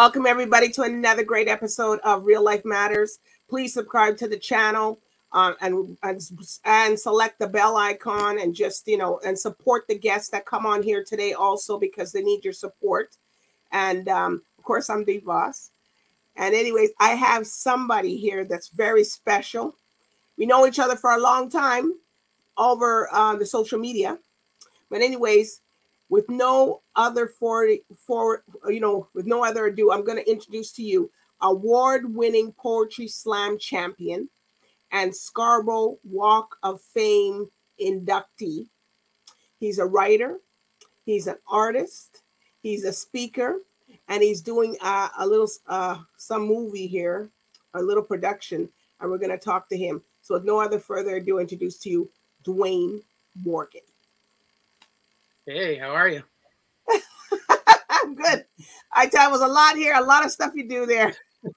Welcome everybody to another great episode of Real Life Matters. Please subscribe to the channel and select the bell icon and just, you know, and support the guests that come on here today also, because they need your support. And of course, I'm D Boss. And anyways, I have somebody here that's very special. We know each other for a long time over the social media. But anyways, with no other with no other ado, I'm going to introduce to you award-winning poetry slam champion and Scarborough Walk of Fame inductee. He's a writer, he's an artist, he's a speaker, and he's doing some movie here, a little production, and we're going to talk to him. So with no other further ado, introduce to you Dwayne Morgan. Hey, how are you? I'm good. I tell you, it was a lot here, a lot of stuff you do there.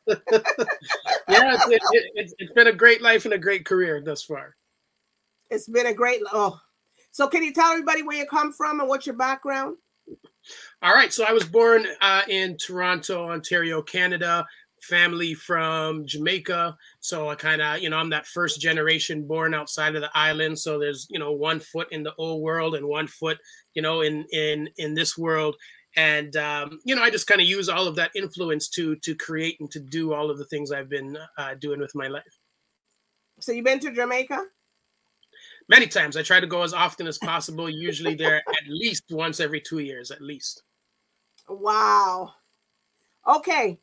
Yeah, it's been a great life and a great career thus far. It's been a great So can you tell everybody where you come from and what's your background? All right. So I was born in Toronto, Ontario, Canada. Family from Jamaica. So I kind of, you know, I'm that first generation born outside of the island. So there's, you know, one foot in the old world and one foot, you know, in this world. And, you know, I just kind of use all of that influence to create and to do all of the things I've been doing with my life. So you've been to Jamaica? Many times. I try to go as often as possible. Usually there at least once every 2 years, at least. Wow. Okay.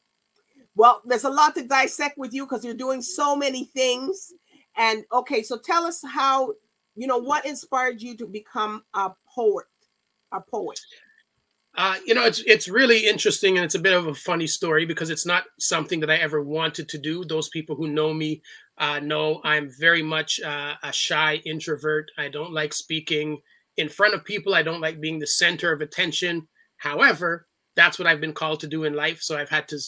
Well, there's a lot to dissect with you because you're doing so many things. And okay, so tell us how, you know, what inspired you to become a poet, you know, it's really interesting, and it's a bit of a funny story because it's not something that I ever wanted to do. Those people who know me know I'm very much a shy introvert. I don't like speaking in front of people. I don't like being the center of attention. However, that's what I've been called to do in life. So I've had to,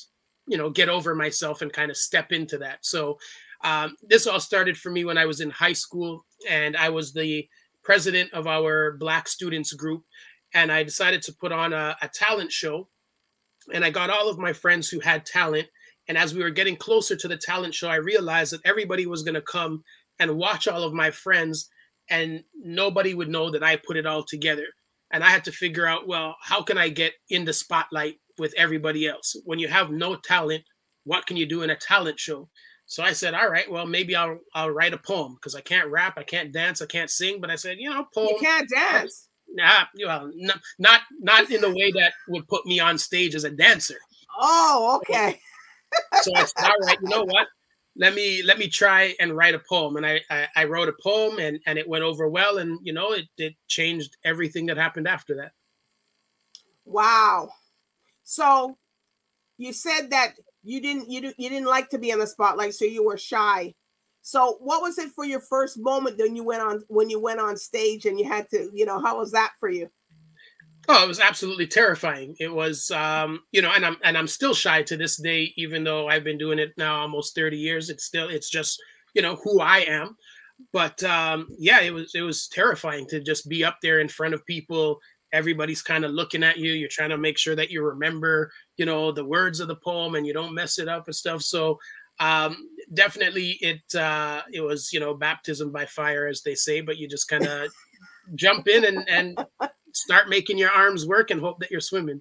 you know, get over myself and kind of step into that. So this all started for me when I was in high school, and I was the president of our Black students group. And I decided to put on a talent show, and I got all of my friends who had talent. And as we were getting closer to the talent show, I realized that everybody was going to come and watch all of my friends, and nobody would know that I put it all together. And I had to figure out, well, how can I get in the spotlight with everybody else? When you have no talent, what can you do in a talent show? So I said, all right, well, maybe I'll write a poem, because I can't rap, I can't dance, I can't sing. But I said, you know, poem. You can't dance. Nah, well, not in the way that would put me on stage as a dancer. Oh, okay. So I said, all right, you know what? Let me try and write a poem. And I wrote a poem, and it went over well, and you know, it changed everything that happened after that. Wow. So you said that you didn't like to be in the spotlight, so you were shy. So what was it for your first moment when you went on stage and you had to, you know, how was that for you? Oh, it was absolutely terrifying. It was, you know, and I'm still shy to this day, even though I've been doing it now almost 30 years. It's just, you know, who I am. But yeah, it was terrifying to just be up there in front of people. Everybody's kind of looking at you. You're trying to make sure that you remember, you know, the words of the poem and you don't mess it up and stuff. So definitely it was, you know, baptism by fire, as they say, but you just kind of jump in and start making your arms work and hope that you're swimming.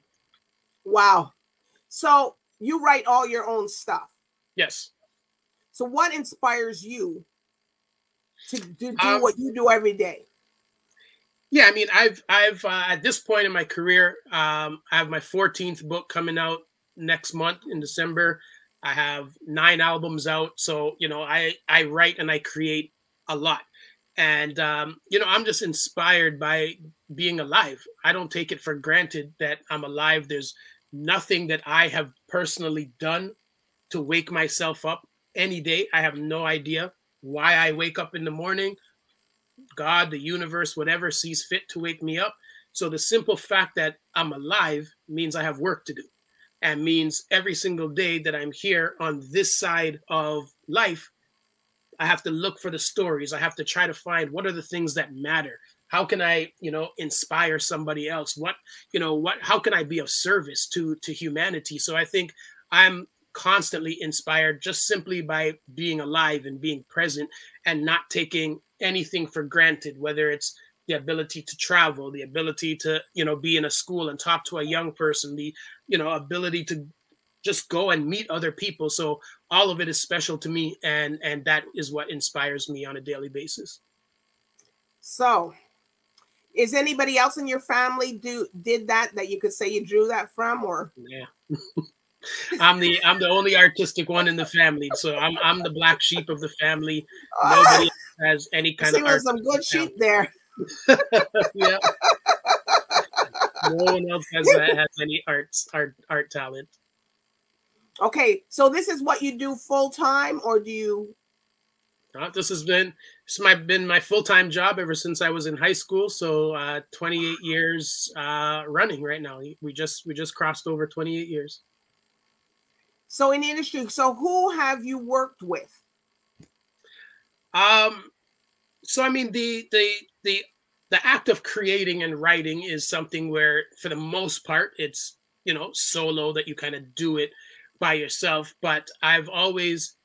Wow. So you write all your own stuff. Yes. So what inspires you to do what you do every day? Yeah, I mean, I've at this point in my career, I have my 14th book coming out next month in December. I have 9 albums out. So, you know, I write and I create a lot. And, you know, I'm just inspired by being alive. I don't take it for granted that I'm alive. There's nothing that I have personally done to wake myself up any day. I have no idea why I wake up in the morning. God, the universe, whatever sees fit to wake me up. So the simple fact that I'm alive means I have work to do, and means every single day that I'm here on this side of life, I have to look for the stories. I have to try to find what are the things that matter. How can I, you know, inspire somebody else? What, you know, what, how can I be of service to humanity? So I think I'm constantly inspired just simply by being alive and being present and not taking anything for granted, whether it's the ability to travel, the ability to, you know, be in a school and talk to a young person, the, you know, ability to just go and meet other people. So all of it is special to me. And that is what inspires me on a daily basis. So is anybody else in your family did that you could say you drew that from, or? Yeah. I'm the only artistic one in the family. So I'm the black sheep of the family. Nobody has any kind of art. Some good sheep there. Yeah. No one else has any art talent. Okay, so this is what you do full time, or do you? This has been my full time job ever since I was in high school. So 28 years running right now. We just crossed over 28 years. So in the industry, so who have you worked with? So I mean, the act of creating and writing is something where, for the most part, it's, you know, solo, that you kind of do it by yourself. But I've always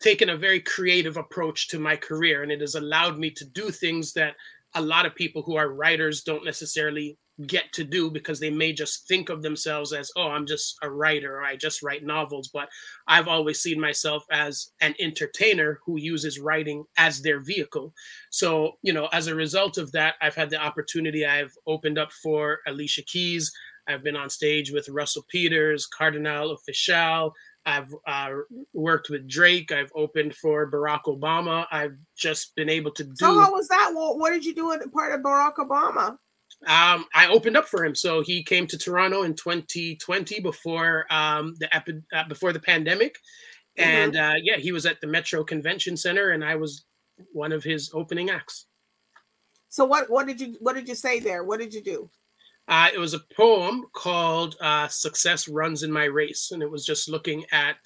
taken a very creative approach to my career, and it has allowed me to do things that a lot of people who are writers don't necessarily get to do, because they may just think of themselves as, oh, I'm just a writer, or I just write novels. But I've always seen myself as an entertainer who uses writing as their vehicle. So, you know, as a result of that, I've had the opportunity. I've opened up for Alicia Keys. I've been on stage with Russell Peters, Cardinal Official. I've worked with Drake. I've opened for Barack Obama. I've just been able to do. So how was that? Well, what did you do in part of Barack Obama? I opened up for him. So he came to Toronto in 2020 before the pandemic. Mm-hmm. And yeah, he was at the Metro Convention Center, and I was one of his opening acts. So what did you say there? What did you do? It was a poem called Success Runs in My Race. And it was just looking at,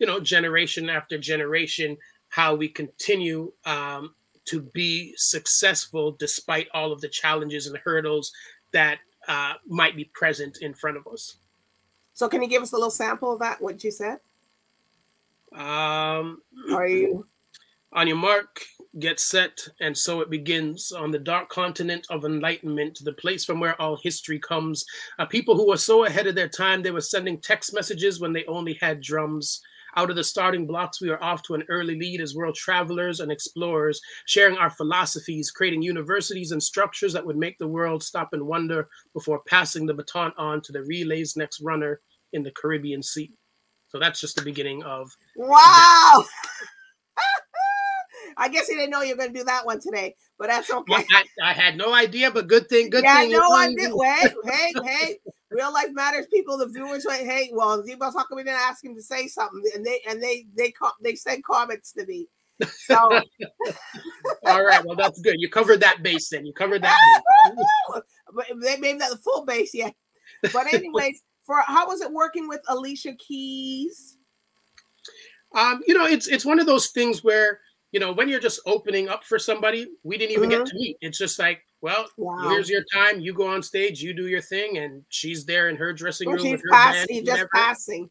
you know, generation after generation, how we continue to be successful despite all of the challenges and hurdles that might be present in front of us. So can you give us a little sample of that, what you said? Are you? On your mark, get set, and so it begins. On the dark continent of enlightenment, the place from where all history comes, a people who were so ahead of their time they were sending text messages when they only had drums. Out of the starting blocks, we are off to an early lead as world travelers and explorers, sharing our philosophies, creating universities and structures that would make the world stop and wonder before passing the baton on to the relay's next runner in the Caribbean Sea. So that's just the beginning of... Wow! I guess you didn't know you were going to do that one today, but that's okay. Well, I had no idea, but good thing. Yeah, no, I did. Hey, Real Life Matters people, the viewers went, hey, well, D Boss, how come we didn't ask him to say something? And they sent comments to me. So. All right, well, that's good. You covered that base then. You covered that base. But they made that the full base yet. But anyways, how was it working with Alicia Keys? You know, it's one of those things where, you know, when you're just opening up for somebody, we didn't even get to meet. It's just like, well, wow, here's your time. You go on stage, you do your thing, and she's there in her dressing room with her band. She's just passing.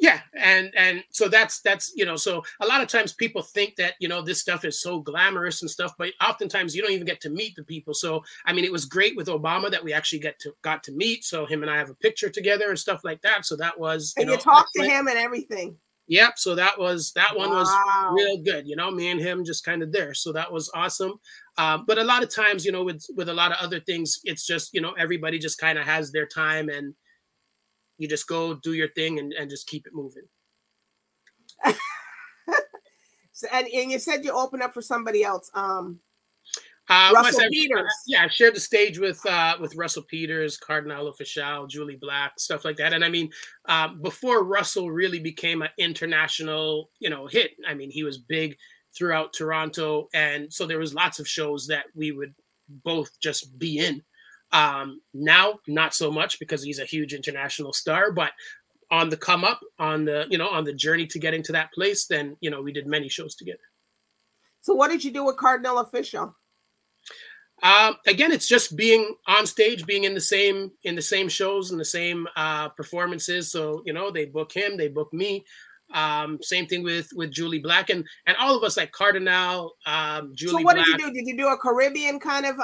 Yeah, and so that's you know, so a lot of times people think that, you know, this stuff is so glamorous and stuff, but oftentimes you don't even get to meet the people. So I mean, it was great with Obama that we actually got to meet. So him and I have a picture together and stuff like that. So that was, you know, you talk to him and everything. Yep. So that one was real good. You know, me and him just kind of there. So that was awesome. But a lot of times, you know, with a lot of other things, it's just, you know, everybody just kind of has their time, and you just go do your thing and just keep it moving. So, and you said you opened up for somebody else. Russell Peters. Yeah, I shared the stage with Russell Peters, Cardinal Official, Julie Black, stuff like that. And I mean, before Russell really became an international, you know, hit, I mean, he was big throughout Toronto. And so there was lots of shows that we would both just be in. Now, not so much, because he's a huge international star, but on the come up, on the journey to getting to that place, then, you know, we did many shows together. So what did you do with Cardinal Official? Again, it's just being on stage, being in the same shows and the same performances. So, you know, they book him, they book me. Same thing with Julie Black and all of us, like Cardinal, Julie Black. So what Black. Did you do? Did you do a Caribbean kind of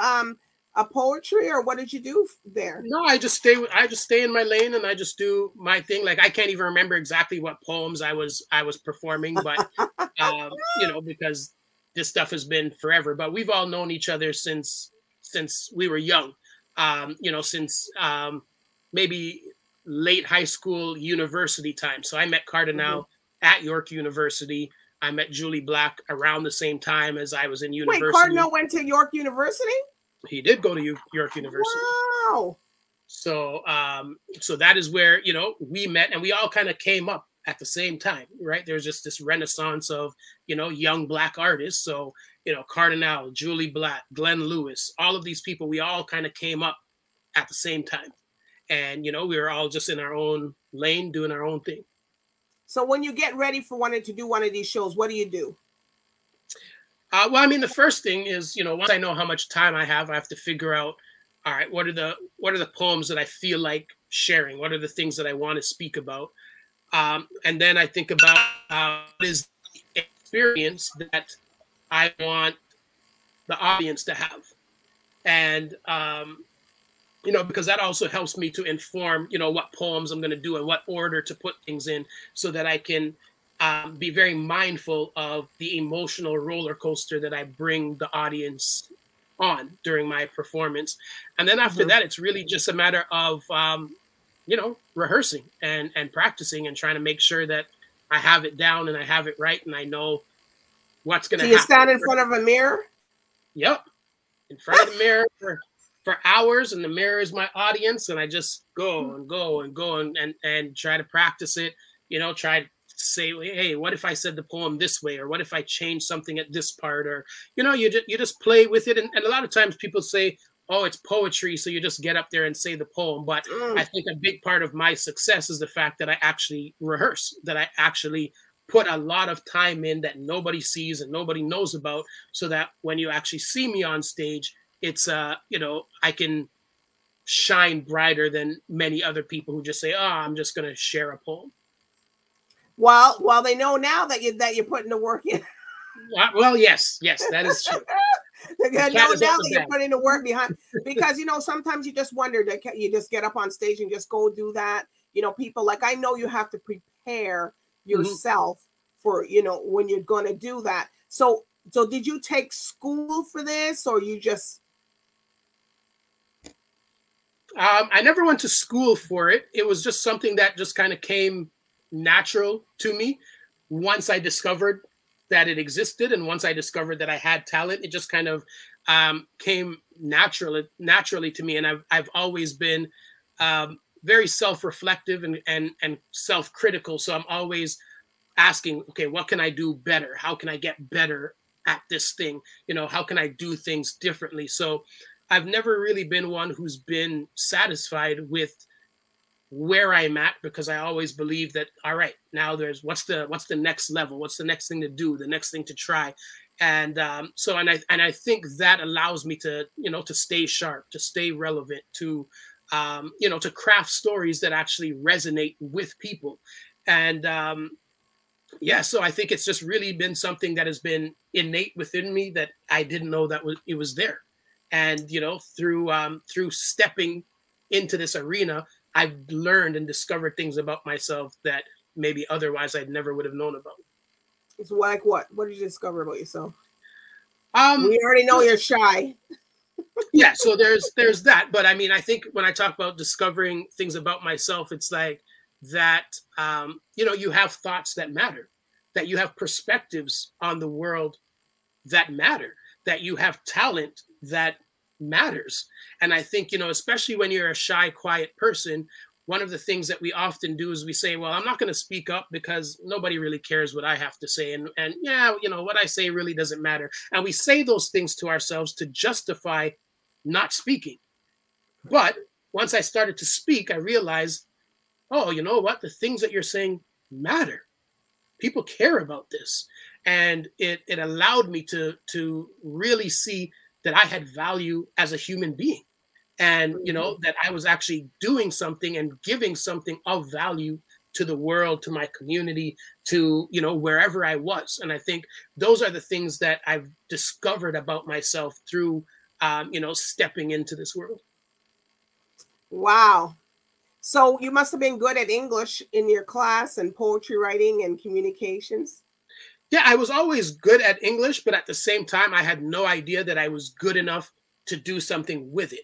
a poetry, or what did you do there? No, I just stay in my lane and I just do my thing. Like, I can't even remember exactly what poems I was performing, but you know, because this stuff has been forever, but we've all known each other since we were young, you know, since maybe late high school, university time. So I met Cardinal at York University. I met Julie Black around the same time as I was in university. Wait, Cardinal went to York University? He did go to York University. Wow. So, so that is where, you know, we met, and we all kind of came up at the same time, right? There's just this renaissance of, you know, young Black artists. So, you know, Cardinal, Julie Black, Glenn Lewis, all of these people, we all kind of came up at the same time. And, you know, we were all just in our own lane doing our own thing. So when you get ready for wanting to do one of these shows, what do you do? Well, I mean, the first thing is, you know, once I know how much time I have to figure out, all right, what are the poems that I feel like sharing? What are the things that I want to speak about? And then I think about what is the experience that I want the audience to have. And, you know, because that also helps me to inform, you know, what poems I'm going to do and what order to put things in, so that I can be very mindful of the emotional roller coaster that I bring the audience on during my performance. And then after that, it's really just a matter of, you know, rehearsing and practicing and trying to make sure that I have it down and I have it right and I know what's going to happen. So you stand in front of a mirror? Yep. In front of the mirror for hours, and the mirror is my audience, and I just go and go and go and try to practice it, you know, try to say, hey, what if I said the poem this way, or what if I changed something at this part, or, you know, you just play with it. And a lot of times people say, oh, it's poetry, so you just get up there and say the poem. But I think a big part of my success is the fact that I actually rehearse, that I actually put a lot of time in that nobody sees and nobody knows about, so that when you actually see me on stage, it's, you know, I can shine brighter than many other people who just say, oh, I'm just going to share a poem. Well, they know now that you're putting the work in. Well, yes, that is true. No doubt that you're putting the work behind, because, you know, sometimes you just wonder that you just get up on stage and just go do that. You know, people, like, I know you have to prepare yourself for, you know, when you're going to do that. So did you take school for this, or you just? I never went to school for it. It was just something that just kind of came natural to me once I discovered that it existed. And once I discovered that I had talent, it just kind of came naturally to me. And I've always been very self-reflective and self-critical. So I'm always asking, okay, what can I do better? How can I get better at this thing? You know, how can I do things differently? So I've never really been one who's been satisfied with where I'm at, because I always believe that, all right, now there's what's the next level, what's the next thing to do, the next thing to try. And so I think that allows me to, you know, to stay sharp, to stay relevant, to you know, to craft stories that actually resonate with people. And yeah, so I think it's just really been something that has been innate within me that I didn't know that it was there. And, you know, through stepping into this arena, I've learned and discovered things about myself that maybe otherwise I'd never would have known about. It's like what? What did you discover about yourself? We already know you're shy. Yeah, so there's that. But I mean, I think when I talk about discovering things about myself, it's like that, you know, you have thoughts that matter, that you have perspectives on the world that matter, that you have talent that matters. And I think, you know, especially when you're a shy, quiet person, one of the things that we often do is we say, well, I'm not going to speak up because nobody really cares what I have to say. And yeah, you know, what I say really doesn't matter. And we say those things to ourselves to justify not speaking. But once I started to speak, I realized, oh, you know what? The things that you're saying matter. People care about this. And it allowed me to really see that I had value as a human being, and, you know, that I was actually doing something and giving something of value to the world, to my community, to, you know, wherever I was. And I think those are the things that I've discovered about myself through, you know, stepping into this world. Wow. So you must have been good at English in your class and poetry writing and communications. Yeah, I was always good at English, but at the same time, I had no idea that I was good enough to do something with it.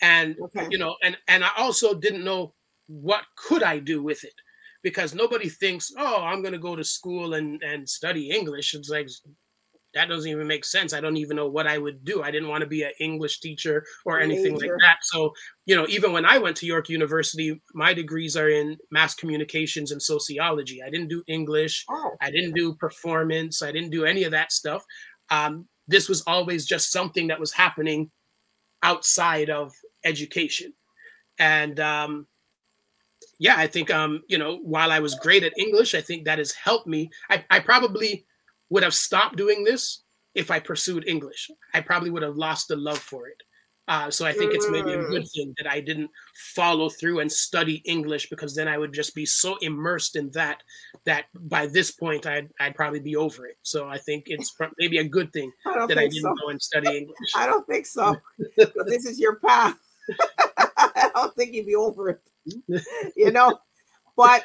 And, you know, and I also didn't know what could I do with it, because nobody thinks, oh, I'm going to go to school and study English. It's like, that doesn't even make sense. I don't even know what I would do. I didn't want to be an English teacher or anything like that. So, you know, even when I went to York University, my degrees are in mass communications and sociology. I didn't do English. Oh. I didn't do performance. I didn't do any of that stuff. This was always just something that was happening outside of education. And yeah, I think, you know, while I was great at English, I think that has helped me. I probably would have stopped doing this if I pursued English. I probably would have lost the love for it. So I think it's maybe a good thing that I didn't follow through and study English, because then I would just be so immersed in that, that by this point I'd probably be over it. So I think it's maybe a good thing that I didn't go and study English. I don't think so. But this is your path. I don't think you'd be over it, you know, but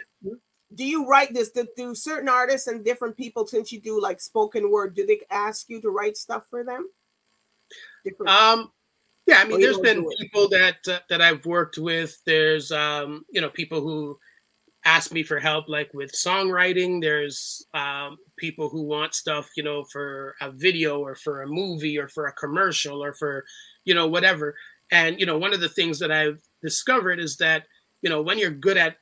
do you write this? Do certain artists and different people, since you do like spoken word, do they ask you to write stuff for them? Yeah, I mean, there's been people that that I've worked with. There's, you know, people who ask me for help, like with songwriting. There's people who want stuff, you know, for a video or for a movie or for a commercial or for, you know, whatever. And, you know, one of the things that I've discovered is that, you know, when you're good at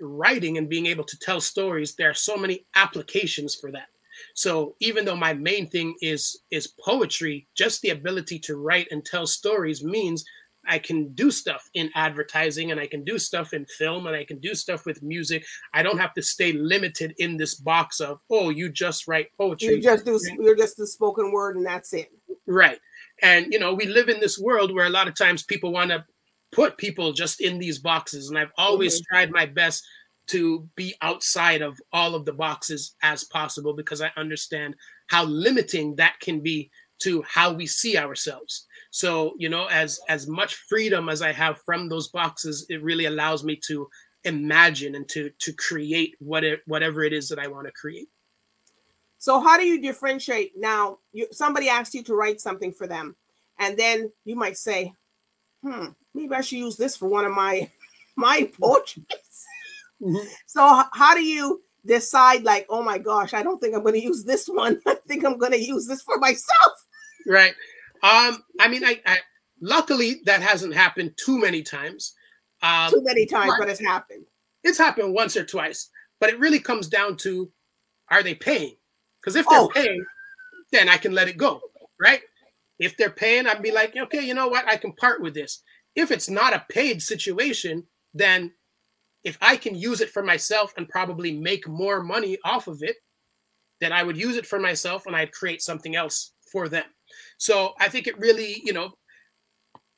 writing and being able to tell stories, there are so many applications for that. So even though my main thing is poetry, just the ability to write and tell stories means I can do stuff in advertising, and I can do stuff in film, and I can do stuff with music. I don't have to stay limited in this box of, oh, you just write poetry. You're just the spoken word and that's it. Right. And, you know, we live in this world where a lot of times people want to put people just in these boxes. And I've always tried my best to be outside of all of the boxes as possible, because I understand how limiting that can be to how we see ourselves. So, you know, as much freedom as I have from those boxes, it really allows me to imagine and to create whatever it is that I want to create. So how do you differentiate now? Somebody asks you to write something for them, and then you might say, maybe I should use this for one of my portraits. So how do you decide, like, oh my gosh, I don't think I'm going to use this one. I think I'm going to use this for myself. Right. I mean, I luckily that hasn't happened too many times. Too many times, but it's happened. It's happened once or twice, but it really comes down to, are they paying? Because if they're paying, then I can let it go, right? If they're paying, I'd be like, okay, you know what? I can part with this. If it's not a paid situation, then if I can use it for myself and probably make more money off of it, then I would use it for myself and I'd create something else for them. So I think it really, you know,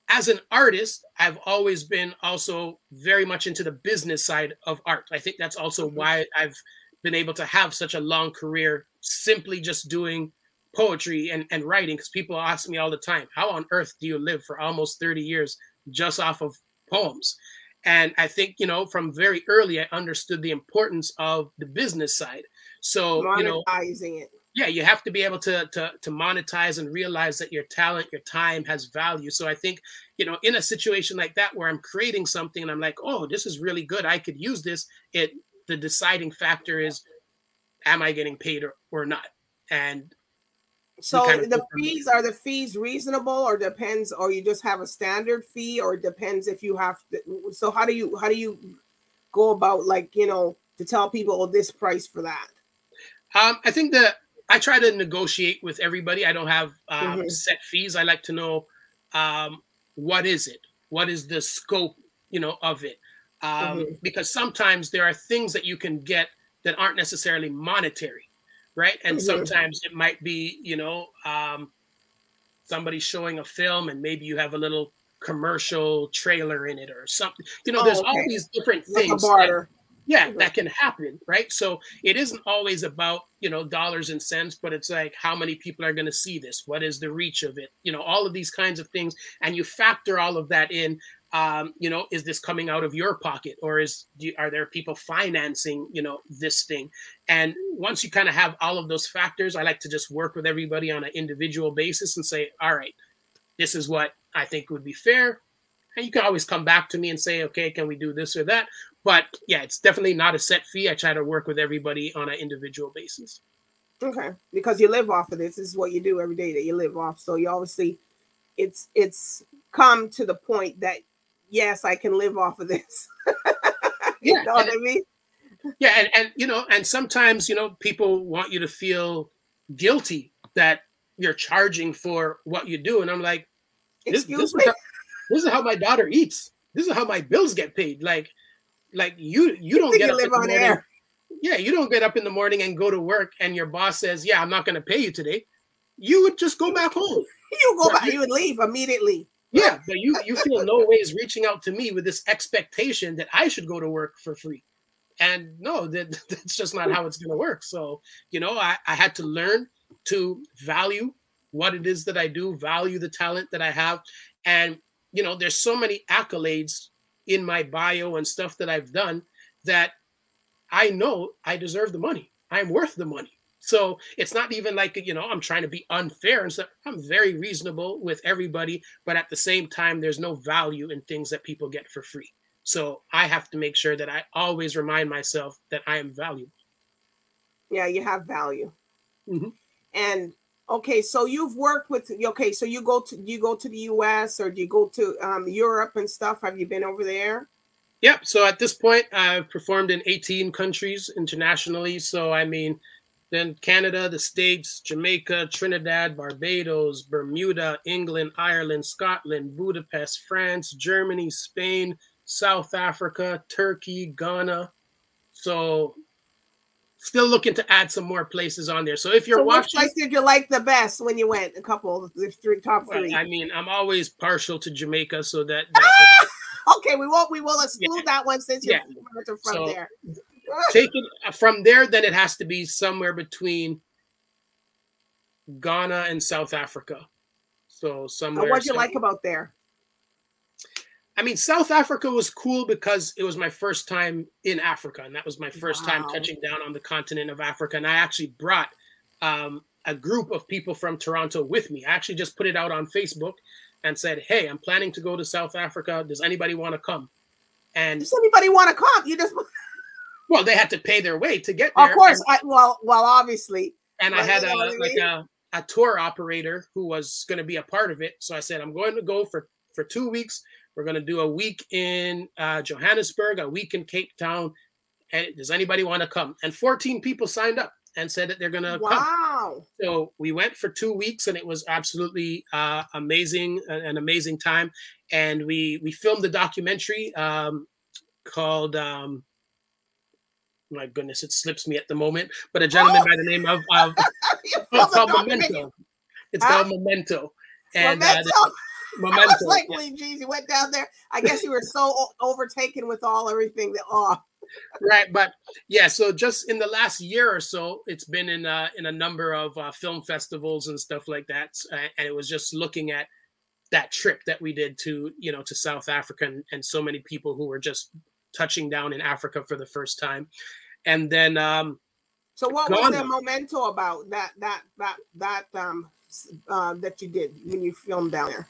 as an artist, I've always been also very much into the business side of art. I think that's also why I've been able to have such a long career simply just doing poetry and writing, because people ask me all the time, how on earth do you live for almost 30 years just off of poems? And I think, you know, from very early, I understood the importance of the business side. So, monetizing, you know, it. Yeah, you have to be able to monetize and realize that your talent, your time has value. So I think, you know, in a situation like that where I'm creating something and I'm like, oh, this is really good, I could use this, the deciding factor is, am I getting paid or not? And so the fees, are the fees reasonable, or depends, or you just have a standard fee, or it depends if you have to? So how do you go about, like, you know, to tell people, oh, this price for that? I think that I try to negotiate with everybody. I don't have set fees. I like to know what is it? What is the scope, you know, of it? Because sometimes there are things that you can get that aren't necessarily monetary. Right. And sometimes it might be, you know, somebody's showing a film and maybe you have a little commercial trailer in it or something. You know, there's all these different things. Like a barter. That can happen, right? So it isn't always about, you know, dollars and cents, but it's like, how many people are going to see this? What is the reach of it? You know, all of these kinds of things. And you factor all of that in. You know, is this coming out of your pocket, or are there people financing, you know, this thing? And once you kind of have all of those factors, I like to just work with everybody on an individual basis and say, all right, this is what I think would be fair. And you can always come back to me and say, okay, can we do this or that? But yeah, it's definitely not a set fee. I try to work with everybody on an individual basis. Okay. Because you live off of this. This is what you do every day that you live off. So you obviously, it's come to the point that, yes, I can live off of this. you know what I mean? Yeah. And, you know, and sometimes, you know, people want you to feel guilty that you're charging for what you do. And I'm like, this is how my daughter eats. This is how my bills get paid. Like you don't get up in the morning. Yeah, you don't get up in the morning and go to work, and your boss says, "Yeah, I'm not going to pay you today." You would just go back home. You would leave immediately. Yeah, but you feel no ways reaching out to me with this expectation that I should go to work for free, and no, that's just not how it's going to work. So you know, I had to learn to value what it is that I do, value the talent that I have. And, you know, there's so many accolades in my bio and stuff that I've done that I know I deserve the money. I'm worth the money. So it's not even like, you know, I'm trying to be unfair and stuff. I'm very reasonable with everybody, but at the same time, there's no value in things that people get for free. So I have to make sure that I always remind myself that I am valuable. Yeah, you have value. Mm-hmm. And okay, so you've worked with, okay, so you go to the US, or do you go to Europe and stuff? Have you been over there? Yep. So at this point, I've performed in 18 countries internationally. So I mean, then Canada, the States, Jamaica, Trinidad, Barbados, Bermuda, England, Ireland, Scotland, Budapest, France, Germany, Spain, South Africa, Turkey, Ghana. So still looking to add some more places on there. So if you're watching, which place did you like the best when you went? A couple, top three. I mean, I'm always partial to Jamaica, so okay, we will exclude that one since you're from there. Take it from there, then it has to be somewhere between Ghana and South Africa. So somewhere. And what'd you like about there? I mean, South Africa was cool because it was my first time in Africa, and that was my first time touching down on the continent of Africa. And I actually brought a group of people from Toronto with me. I actually just put it out on Facebook and said, "Hey, I'm planning to go to South Africa. Does anybody want to come?" And does anybody want to come? You just well, they had to pay their way to get there. Of course, well, obviously. And I had a tour operator who was going to be a part of it. So I said, "I'm going to go for 2 weeks. We're going to do a week in Johannesburg, a week in Cape Town. And does anybody want to come?" And 14 people signed up and said that they're going to come. Wow. So we went for 2 weeks, and it was absolutely an amazing time. And we filmed a documentary called, my goodness, it slips me at the moment, but a gentleman by the name of, called Memento. It's called Memento. And, Memento. I was like, geez, you went down there. I guess you were so overtaken with everything that awe. Right, but yeah. So just in the last year or so, it's been in a number of film festivals and stuff like that. And it was just looking at that trip that we did to to South Africa, and so many people who were just touching down in Africa for the first time. And then, so what was the Memento about that you did when you filmed down there?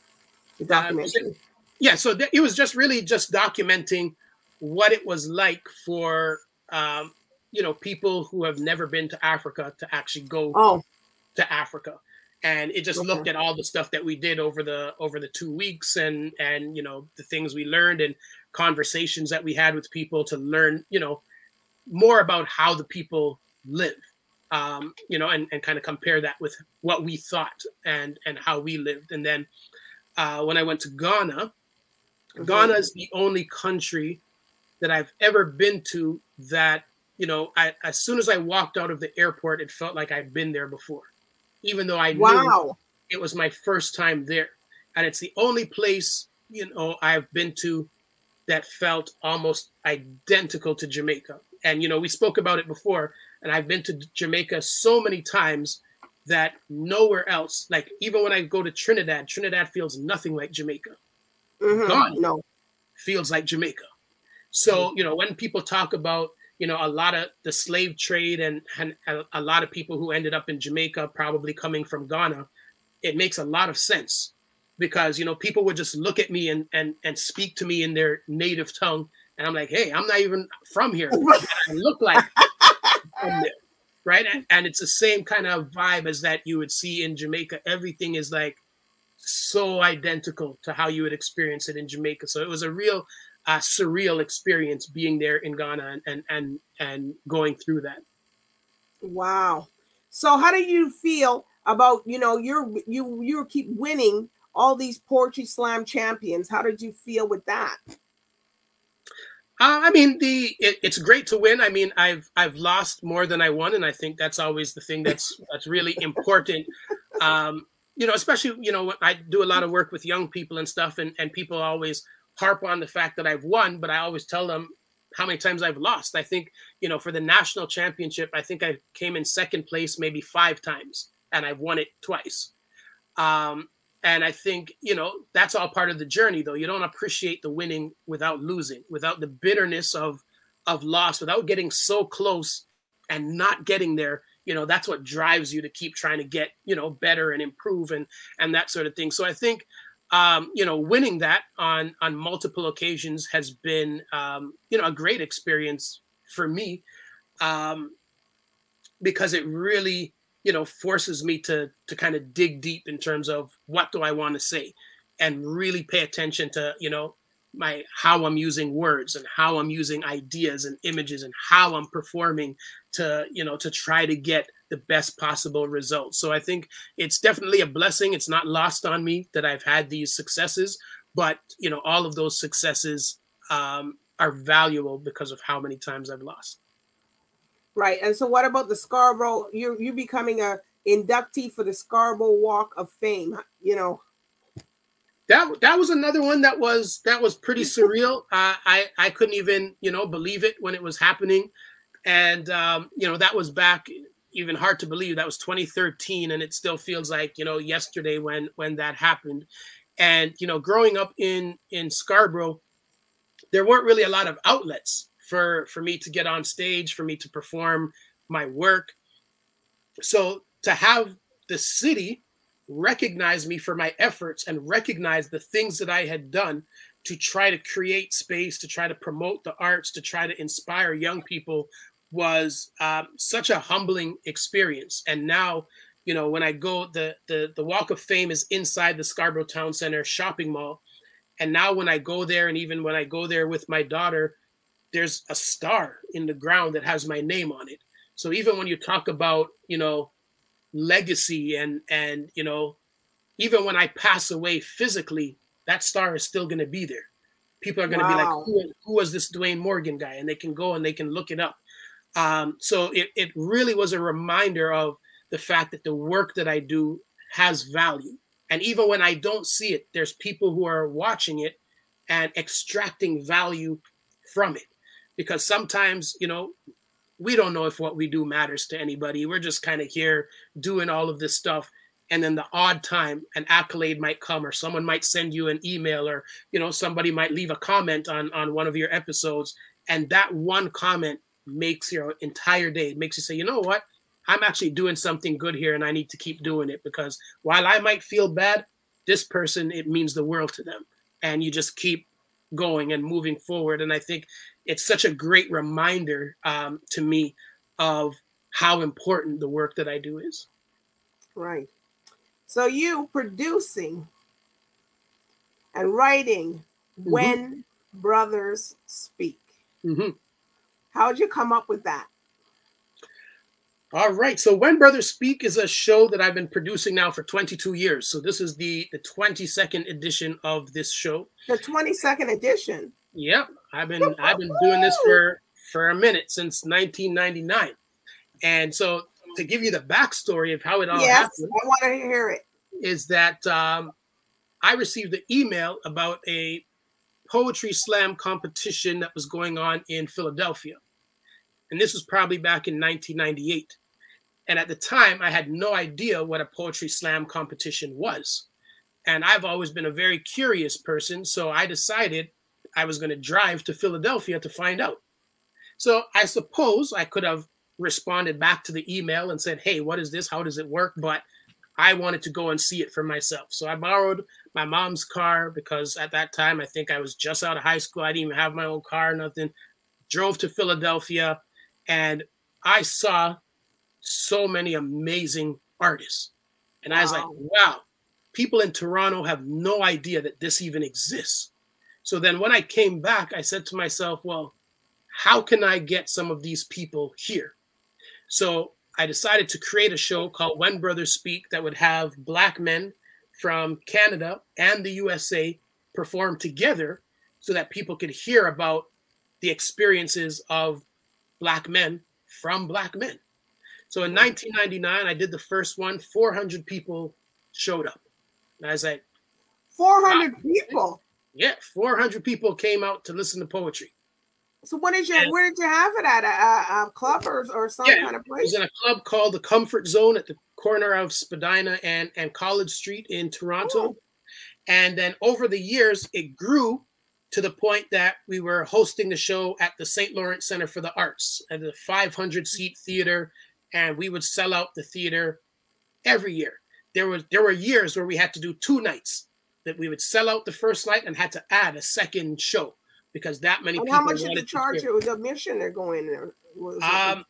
Yeah, so it was just really just documenting what it was like for, people who have never been to Africa to actually go to Africa. And it just looked at all the stuff that we did over the 2 weeks, and, the things we learned and conversations that we had with people to learn, more about how the people live, and kind of compare that with what we thought and how we lived. And then, when I went to Ghana, Ghana is the only country that I've ever been to that, as soon as I walked out of the airport, it felt like I'd been there before, even though I knew it was my first time there. And it's the only place, you know, I've been to that felt almost identical to Jamaica. And, you know, we spoke about it before, and I've been to Jamaica so many times that nowhere else, like even when I go to Trinidad, Trinidad feels nothing like Jamaica. Mm-hmm. Gone, no, feels like Jamaica. So, you know, when people talk about, you know, a lot of the slave trade and a lot of people who ended up in Jamaica probably coming from Ghana, it makes a lot of sense because, you know, people would just look at me and speak to me in their native tongue. And I'm like, hey, I'm not even from here. I look like from there, right? And it's the same kind of vibe as that you would see in Jamaica. Everything is like so identical to how you would experience it in Jamaica. So it was a real surreal experience being there in Ghana and going through that. Wow. So how do you feel about, you know, you keep winning all these poetry slam champions? How did you feel with that? I mean, it's great to win. I mean, I've lost more than I won, and I think that's always the thing that's really important. You know, especially, you know, I do a lot of work with young people and stuff, and people always harp on the fact that I've won, but I always tell them how many times I've lost. I think, you know, for the national championship, I think I came in second place maybe 5 times, and I've won it twice. And I think, you know, that's all part of the journey, though. You don't appreciate the winning without losing, without the bitterness of loss, without getting so close and not getting there. You know, that's what drives you to keep trying to get, you know, better and improve and that sort of thing. So I think, you know, winning that on multiple occasions has been, you know, a great experience for me, because it really, you know, forces me to kind of dig deep in terms of what do I want to say and really pay attention to, you know, how I'm using words and how I'm using ideas and images and how I'm performing to, you know, to try to get the best possible results. So I think it's definitely a blessing. It's not lost on me that I've had these successes, but, you know, all of those successes are valuable because of how many times I've lost. Right. And so what about the Scarborough? You're becoming an inductee for the Scarborough Walk of Fame, you know. That was another one that was pretty surreal. I couldn't even, you know, believe it when it was happening. And, you know, that was back, even hard to believe, that was 2013. And it still feels like, you know, yesterday when that happened. And, you know, growing up in Scarborough, there weren't really a lot of outlets for me to get on stage, for me to perform my work. So to have the city recognize me for my efforts and recognize the things that I had done to try to create space, to try to promote the arts, to try to inspire young people was such a humbling experience. And now, you know, when I go, the Walk of Fame is inside the Scarborough Town Center shopping mall. And now when I go there, and even when I go there with my daughter, there's a star in the ground that has my name on it. So even when you talk about, you know, legacy and you know, even when I pass away physically, that star is still going to be there. People are going to be like, who was this Dwayne Morgan guy? And they can go and they can look it up. So it really was a reminder of the fact that the work that I do has value. And even when I don't see it, there's people who are watching it and extracting value from it. Because sometimes, you know, we don't know if what we do matters to anybody. We're just kind of here doing all of this stuff. And then the odd time an accolade might come, or someone might send you an email, or, you know, somebody might leave a comment on one of your episodes. And that one comment makes your entire day. It makes you say, you know what? I'm actually doing something good here, and I need to keep doing it, because while I might feel bad, this person, it means the world to them. And you just keep going and moving forward. And I think it's such a great reminder to me of how important the work that I do is. Right. So you producing and writing When Brothers Speak. Mm-hmm. How'd you come up with that? All right. So When Brothers Speak is a show that I've been producing now for 22 years. So this is the 22nd edition of this show. The 22nd edition. Yep. I've been doing this for a minute, since 1999. And so to give you the backstory of how it all happened. Yes, I want to hear it. is that I received an email about a poetry slam competition that was going on in Philadelphia. And this was probably back in 1998. And at the time, I had no idea what a poetry slam competition was. And I've always been a very curious person, so I decided I was going to drive to Philadelphia to find out. So I suppose I could have responded back to the email and said, hey, what is this? How does it work? But I wanted to go and see it for myself. So I borrowed my mom's car because at that time, I think I was just out of high school. I didn't even have my own car, nothing. Drove to Philadelphia, and I saw so many amazing artists. And I was like, wow, people in Toronto have no idea that this even exists. So then when I came back, I said to myself, well, how can I get some of these people here? So I decided to create a show called When Brothers Speak that would have Black men from Canada and the USA perform together so that people could hear about the experiences of Black men from Black men. So in 1999, I did the first one. 400 people showed up. And I was like, 400 people? Yeah, 400 people came out to listen to poetry. So what did you, where did you have it at? A club or some kind of place? It was in a club called The Comfort Zone at the corner of Spadina and College Street in Toronto. Ooh. And then over the years, it grew to the point that we were hosting the show at the St. Lawrence Center for the Arts at the 500-seat theater, and we would sell out the theater every year. There were years where we had to do two nights, that we would sell out the first night and had to add a second show because that many people. How much did you charge? It was admission they're going there. I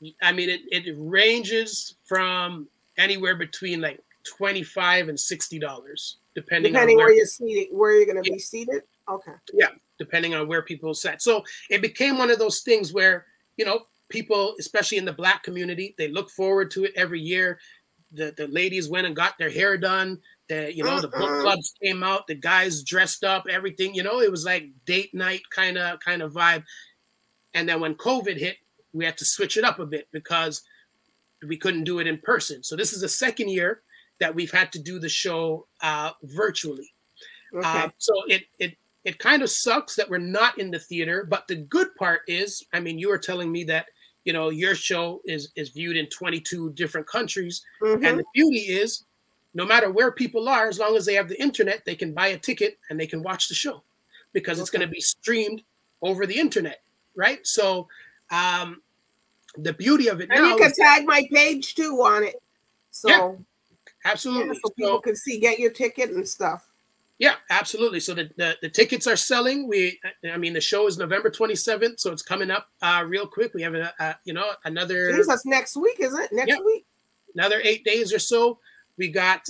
mean, it ranges from anywhere between like $25 and $60, depending on where you're seated, where you're going to be seated. Okay. Yeah, depending on where people sat. So it became one of those things where, you know, people, especially in the Black community, they look forward to it every year. The ladies went and got their hair done. The book clubs came out. The guys dressed up, everything. You know, it was like date night kind of vibe. And then when COVID hit, we had to switch it up a bit because we couldn't do it in person. So this is the second year that we've had to do the show virtually. Okay. So it kind of sucks that we're not in the theater, but the good part is, I mean, you were telling me that, you know, your show is viewed in 22 different countries. Mm-hmm. And the beauty is no matter where people are, as long as they have the internet, they can buy a ticket and they can watch the show because it's going to be streamed over the internet. Right. So the beauty of it and now you can tag my page too on it. So yeah, absolutely. Yeah, so people can see, get your ticket and stuff. Yeah, absolutely. So the tickets are selling. The show is November 27th, so it's coming up real quick. We have another. That's next week, isn't it? Next week. Another 8 days or so. We got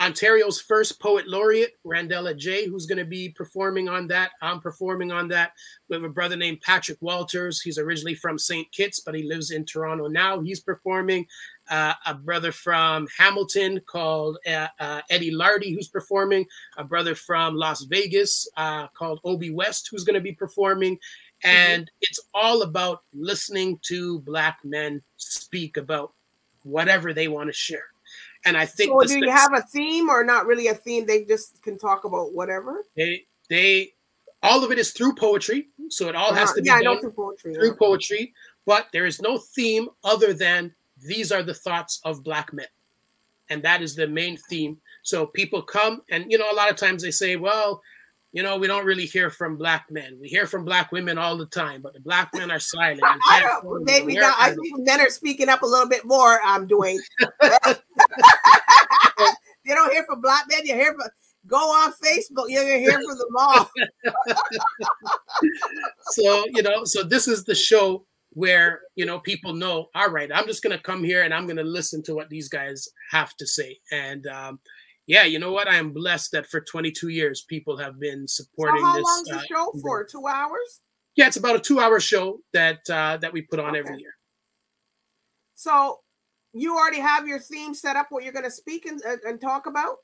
Ontario's first poet laureate, Randella Jay, who's going to be performing on that. I'm performing on that. We have a brother named Patrick Walters. He's originally from St. Kitts, but he lives in Toronto now. He's performing. A brother from Hamilton called Eddie Lardy, who's performing. A brother from Las Vegas called Obi West, who's going to be performing. And it's all about listening to Black men speak about whatever they want to share. And I think. So do you have a theme or not really a theme? They just can talk about whatever. All of it is through poetry, so it all has to be done through poetry. But there is no theme other than. These are the thoughts of Black men. And that is the main theme. So people come and, you know, a lot of times they say, well, you know, we don't really hear from Black men. We hear from Black women all the time, but the Black men are silent. I think men are speaking up a little bit more, Dwayne. You don't hear from Black men. You hear from, go on Facebook. You're going to hear from them all. So, you know, so this is the show where, you know, people know, all right, I'm just going to come here and I'm going to listen to what these guys have to say. And yeah, you know what? I am blessed that for 22 years, people have been supporting this. So how long is the show for? 2 hours? Yeah, it's about a 2-hour show that we put on every year. So you already have your theme set up, what you're going to speak and talk about?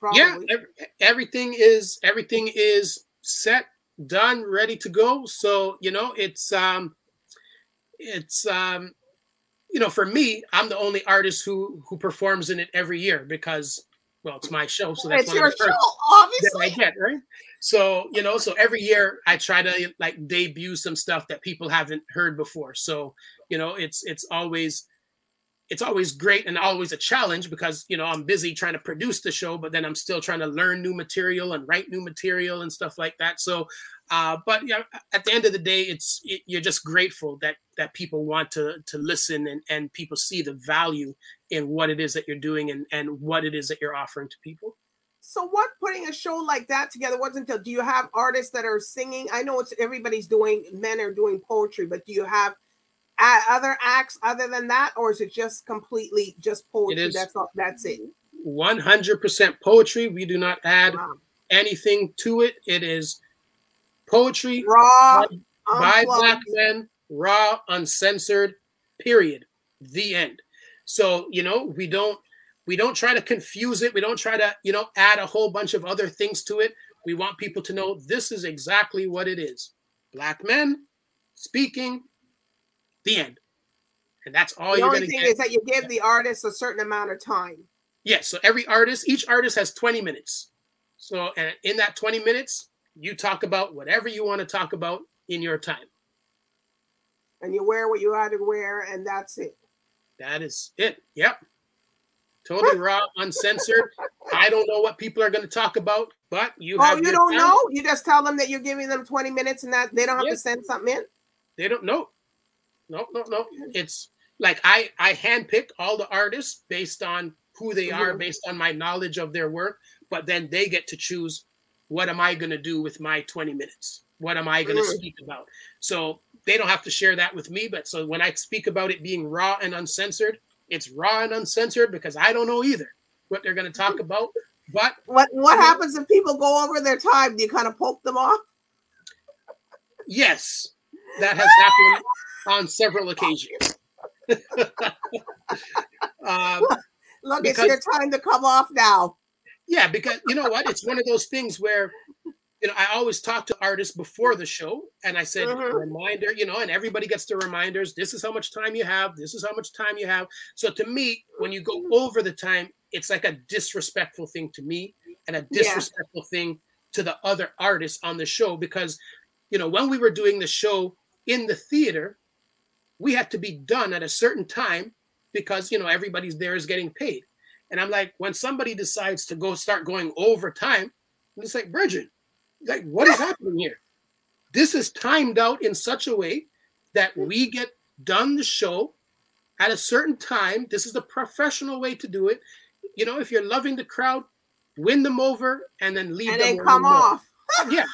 Probably. Yeah, everything is set, done, ready to go. So, you know, it's you know, for me, I'm the only artist who performs in it every year because, well, it's my show, so that's one of the first obviously that I get, right? So, you know, so every year I try to like debut some stuff that people haven't heard before. So, you know, it's always great and always a challenge because, you know, I'm busy trying to produce the show, but then I'm still trying to learn new material and write new material and stuff like that. So, but yeah, at the end of the day, you're just grateful that people want to listen and people see the value in what it is that you're doing and what it is that you're offering to people. So what putting a show like that together wasn't until, do you have artists that are singing? I know everybody's doing, men are doing poetry, but do you have other acts other than that, or is it just completely just poetry? That's it. 100% poetry. We do not add anything to it. It is poetry raw by Black men, raw, uncensored, period. The end. So, you know, we don't try to confuse it. We don't try to, you know, add a whole bunch of other things to it. We want people to know this is exactly what it is. Black men speaking. The end. And that's all you're going to get. The only thing is that you give the artist a certain amount of time. Yes. So each artist has 20 minutes. So and in that 20 minutes, you talk about whatever you want to talk about in your time. And you wear what you had to wear, and that's it. That is it. Yep. Totally raw, uncensored. I don't know what people are going to talk about, but you have you don't know? You just tell them that you're giving them 20 minutes and that they don't have to send something in? They don't know. No. It's like I handpick all the artists based on who they are, based on my knowledge of their work, but then they get to choose what am I going to do with my 20 minutes? What am I going to speak about? So they don't have to share that with me, but so when I speak about it being raw and uncensored, it's raw and uncensored because I don't know either what they're going to talk about. But what happens if people go over their time? Do you kind of poke them off? Yes, that has happened on several occasions. Look, it's your time to come off now. Yeah, because you know what? It's one of those things where, you know, I always talk to artists before the show, and I said, reminder, you know, and everybody gets the reminders. This is how much time you have. This is how much time you have. So to me, when you go over the time, it's like a disrespectful thing to me and a disrespectful thing to the other artists on the show because, you know, when we were doing the show in the theater, we have to be done at a certain time because, you know, everybody's there is getting paid. And I'm like, when somebody decides to start going over time, I'm just like, Bridget, like, what is happening here? This is timed out in such a way that we get done the show at a certain time. This is the professional way to do it. You know, if you're loving the crowd, win them over and then leave them. And then come off. Yeah,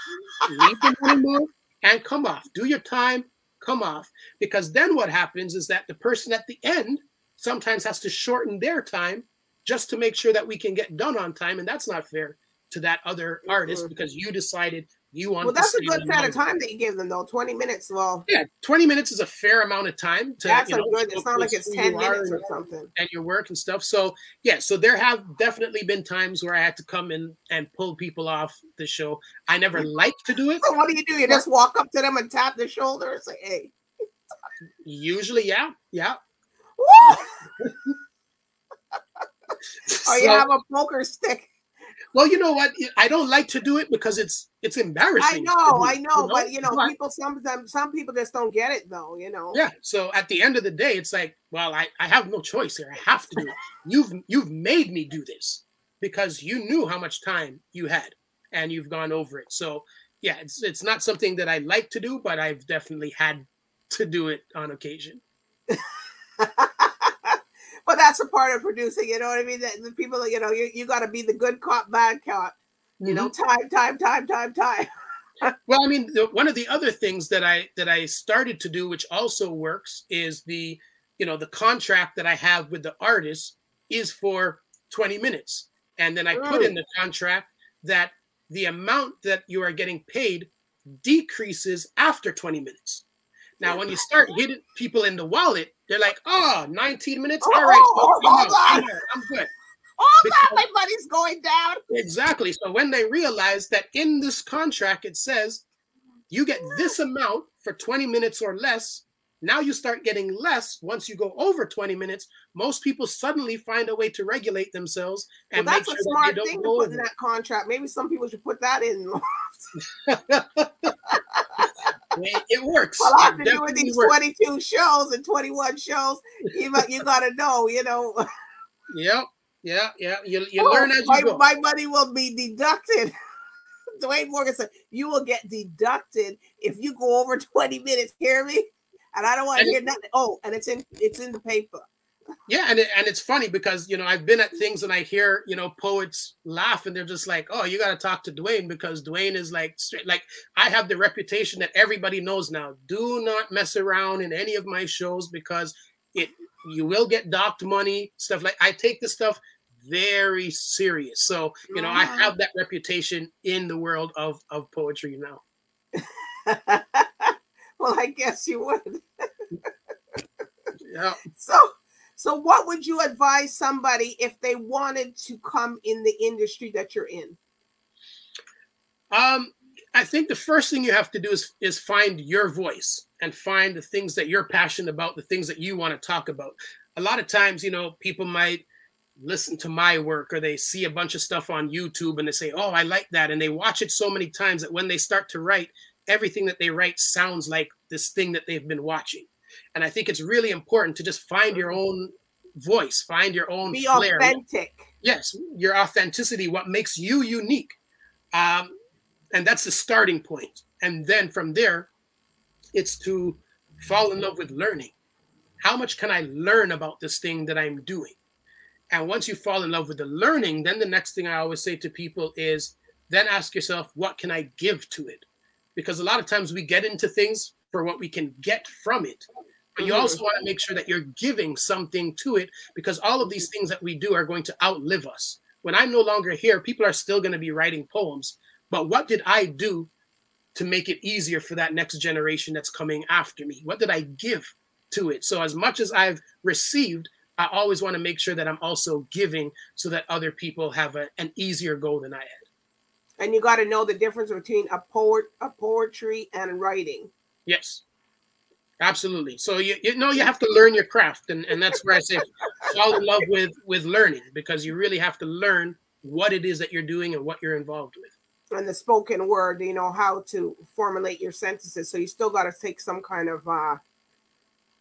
leave them over and come off. Do your time. Come off, because then what happens is that the person at the end sometimes has to shorten their time just to make sure that we can get done on time, and that's not fair to that other artist because you decided you want. Well, that's a good amount of time that you give them, though. 20 minutes, well. Yeah, 20 minutes is a fair amount of time. That's a good. It's not like it's 10 minutes or something. And your work and stuff. So yeah, so there have definitely been times where I had to come in and pull people off the show. I never like to do it. So what do? You just walk up to them and tap their shoulder and say, "Hey." Usually, yeah. Or you have a poker stick. Well, you know what? I don't like to do it because it's embarrassing. I know, but you know, people sometimes some people just don't get it though, you know. Yeah. So at the end of the day, it's like, well, I have no choice here. I have to do it. You've made me do this because you knew how much time you had and you've gone over it. So yeah, it's not something that I like to do, but I've definitely had to do it on occasion. But that's a part of producing, you know what I mean? That the people, you know, you got to be the good cop, bad cop, you know, time. Well, I mean, one of the other things that I started to do, which also works, is the, you know, the contract that I have with the artist is for 20 minutes. And then I put in the contract that the amount that you are getting paid decreases after 20 minutes. Now, when you start hitting people in the wallet, they're like, oh, 19 minutes? All right. I'm good. All my money's going down. Exactly. So when they realize that in this contract, it says you get this amount for 20 minutes or less, Now you start getting less once you go over 20 minutes. Most people suddenly find a way to regulate themselves. And well, that's make sure a smart that thing to put in that contract. Maybe some people should put that in. It works. Well, I've been doing these 22 shows and 21 shows. You gotta know, you know. Yep. Yeah, yeah. You learn as you go. My money will be deducted. Dwayne Morgan said, you will get deducted if you go over 20 minutes. Hear me? And I don't want to hear nothing. Oh, and it's in the paper. Yeah, and it's funny because, you know, I've been at things and I hear, you know, poets laugh and they're just like, oh, you got to talk to Dwayne because Dwayne is like I have the reputation that everybody knows now. Do not mess around in any of my shows because you will get docked money, stuff like I take this stuff very serious. So, you know, I have that reputation in the world of poetry now. Well, I guess you would. Yeah. So what would you advise somebody if they wanted to come in the industry that you're in? I think the first thing you have to do is find your voice and find the things that you're passionate about, the things that you want to talk about. A lot of times, you know, people might listen to my work or they see a bunch of stuff on YouTube and they say, oh, I like that. And they watch it so many times that when they start to write, everything that they write sounds like this thing that they've been watching. And I think it's really important to just find your own voice, find your own flair. Be authentic. Yes, your authenticity, what makes you unique. And that's the starting point. And then from there, it's to fall in love with learning. How much can I learn about this thing that I'm doing? And once you fall in love with the learning, then the next thing I always say to people is, then ask yourself, what can I give to it? Because a lot of times we get into things for what we can get from it. But you also want to make sure that you're giving something to it, because all of these things that we do are going to outlive us. When I'm no longer here, people are still going to be writing poems. But what did I do to make it easier for that next generation that's coming after me? What did I give to it? So as much as I've received, I always want to make sure that I'm also giving so that other people have an easier go than I had. And you got to know the difference between poetry and writing. Yes, absolutely. So you know, you have to learn your craft, and that's where I say fall in love with learning, because you really have to learn what it is that you're doing and what you're involved with. And the spoken word, you know, how to formulate your sentences. So you still got to take some kind of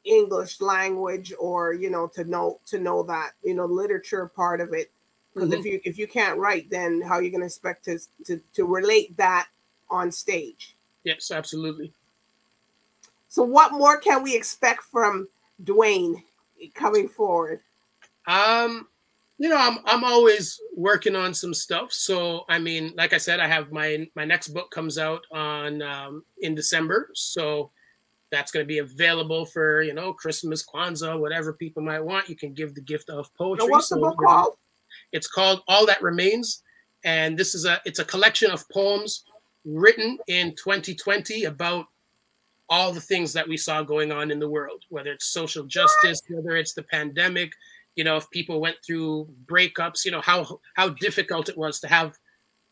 English language, or, you know, to know that, you know, literature part of it. Because if you can't write, then how are you going to expect to relate that on stage? Yes, absolutely. So what more can we expect from Dwayne coming forward? You know, I'm always working on some stuff. So, I mean, like I said, I have my next book comes out on in December. So that's going to be available for, you know, Christmas, Kwanzaa, whatever people might want. You can give the gift of poetry. Now, what's the book called? It's called All That Remains. And this is it's a collection of poems written in 2020 about all the things that we saw going on in the world, whether it's social justice, whether it's the pandemic, you know, if people went through breakups, you know, how difficult it was to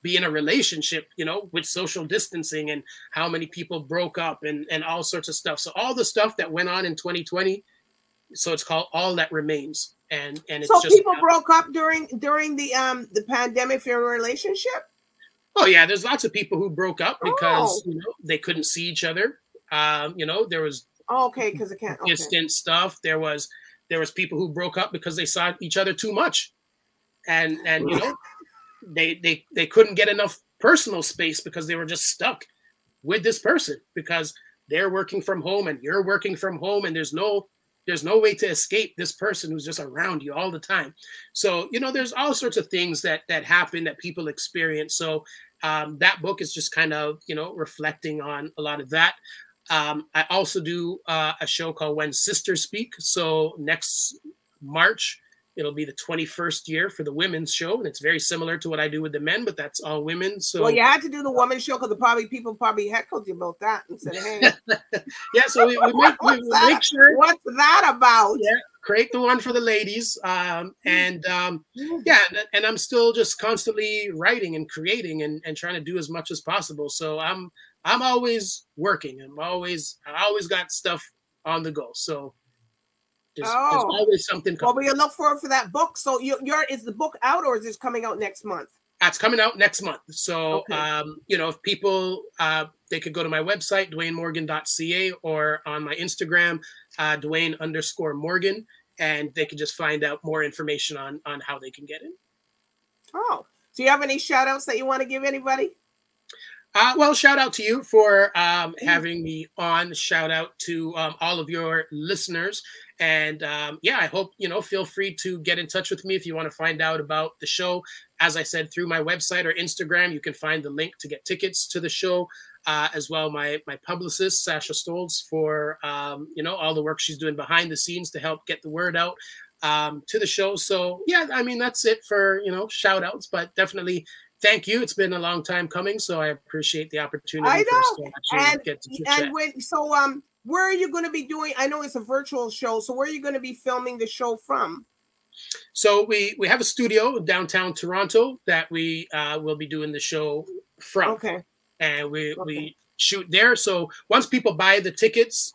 be in a relationship, you know, with social distancing, and how many people broke up and all sorts of stuff. So all the stuff that went on in 2020. So it's called All That Remains. And it's so just people broke up during the pandemic for a relationship. Oh yeah, there's lots of people who broke up because you know, they couldn't see each other. You know, there was because it can't distant stuff. There was people who broke up because they saw each other too much, and you know, they couldn't get enough personal space because they were just stuck with this person because they're working from home and you're working from home, and there's no way to escape this person who's just around you all the time. So, you know, there's all sorts of things that happen that people experience. So that book is just kind of, you know, reflecting on a lot of that. I also do a show called When Sisters Speak. So next March, it'll be the 21st year for the women's show. And it's very similar to what I do with the men, but that's all women. So, well, you had to do the women's show because people probably heckled you about that and said, hey. Yeah, so we make sure. What's that about? Yeah, create the one for the ladies. And I'm still just constantly writing and creating and trying to do as much as possible. So I'm always working. I always got stuff on the go. So there's always something coming. Well, we look forward for that book. So is the book out, or is this coming out next month? It's coming out next month. So, okay. You know, if people, they could go to my website, dwaynemorgan.ca, or on my Instagram, Dwayne_Morgan, and they could just find out more information on how they can get in. Oh, do you have any shout outs that you want to give anybody? Well, shout out to you for having me on. Shout out to all of your listeners. And yeah, I hope, you know, feel free to get in touch with me if you want to find out about the show. As I said, through my website or Instagram, you can find the link to get tickets to the show. As well, my publicist, Sasha Stolz, for, you know, all the work she's doing behind the scenes to help get the word out to the show. So, yeah, I mean, that's it for, you know, shout outs, but definitely thank you. It's been a long time coming, so I appreciate the opportunity. I know. Where are you going to be doing? I know it's a virtual show, so where are you going to be filming the show from? So we have a studio downtown Toronto that we will be doing the show from. Okay. And we shoot there. So once people buy the tickets,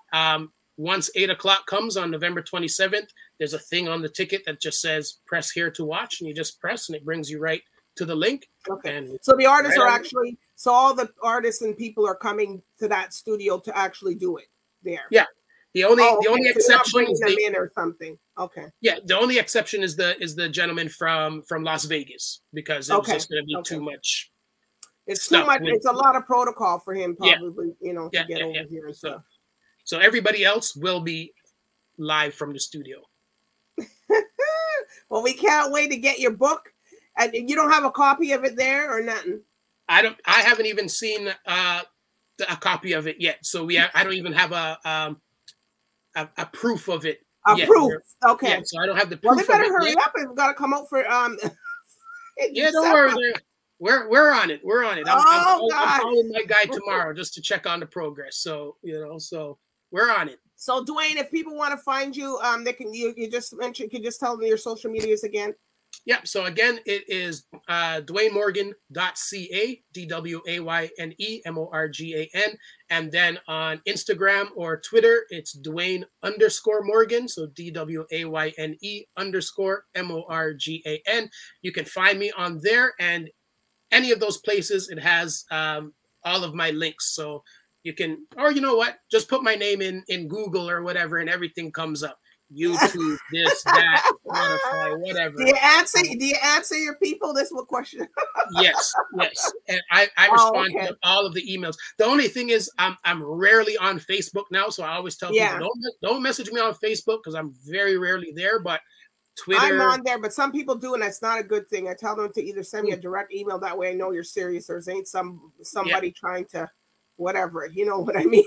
once 8 o'clock comes on November 27th, there's a thing on the ticket that just says press here to watch, and you just press, and it brings you right to the link. Okay. And so the artists so all the artists and people are coming to that studio to actually do it there. Yeah. The only exception is them in or something. Okay. Yeah, the only exception is the gentleman from Las Vegas, because it's just going to be too much. It's too much. It's a lot of protocol for him, probably. Yeah. You know, to get over here and stuff. So everybody else will be live from the studio. Well, we can't wait to get your book. And you don't have a copy of it there or nothing? I haven't even seen a copy of it yet. So I don't even have a proof of it. Proof. Okay. Yeah, so I don't have the proof. Well, they better hurry up. It's got to come out for yeah, don't worry. We're on it. We're on it. I'm calling my guy tomorrow just to check on the progress. So, you know, so we're on it. So Dwayne, if people want to find you, they can you just tell them your social medias again. Yeah. So again, it is dwaynemorgan.ca, DWAYNEMORGAN. And then on Instagram or Twitter, it's Dwayne_Morgan. So DWAYNE_MORGAN. You can find me on there, and any of those places, it has all of my links. So you can, or you know what, just put my name in Google or whatever, and everything comes up. YouTube, this, that, Spotify, whatever. Do you answer your people? That's what question. Yes. And I respond to all of the emails. The only thing is I'm rarely on Facebook now, so I always tell people don't message me on Facebook because I'm very rarely there, but Twitter. I'm on there, but some people do, and that's not a good thing. I tell them to either send me a direct email, that way I know you're serious, or ain't somebody trying to whatever. You know what I mean?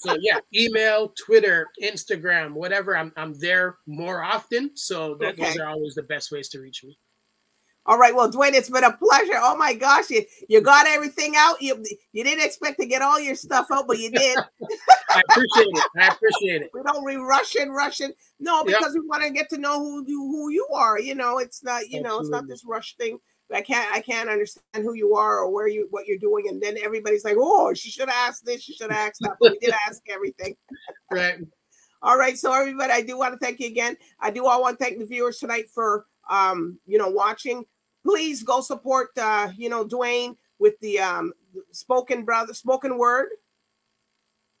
So yeah, email, Twitter, Instagram, whatever. I'm there more often. So those are always the best ways to reach me. All right. Well, Dwayne, it's been a pleasure. Oh my gosh. You got everything out. You didn't expect to get all your stuff out, but you did. I appreciate it. I appreciate it. We don't rushing. No, because we want to get to know who you are. You know, it's not, you know, it's not this rush thing. I can't understand who you are or what you're doing, and then everybody's like, "Oh, she should have asked this, she should have asked that." But we did ask everything. Right. All right. So everybody, I do want to thank you again. I do all want to thank the viewers tonight for you know, watching. Please go support you know, Dwayne with the spoken word.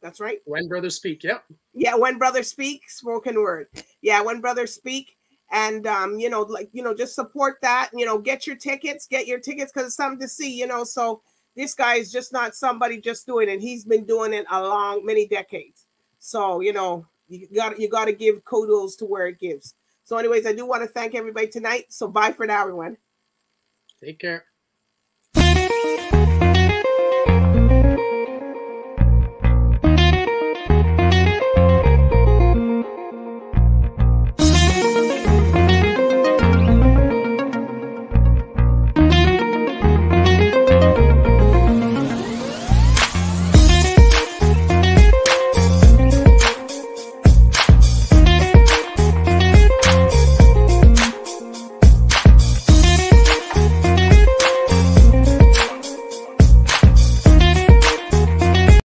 That's right. When Brothers Speak. Yep. Yeah. When Brothers Speak. Spoken word. Yeah. When Brothers Speak. And, you know, like, you know, just support that, you know, get your tickets because it's something to see, you know. So this guy is just not somebody just doing it. He's been doing it a long, many decades. So, you know, you got to give kudos to where it gives. So anyways, I do want to thank everybody tonight. So bye for now, everyone. Take care.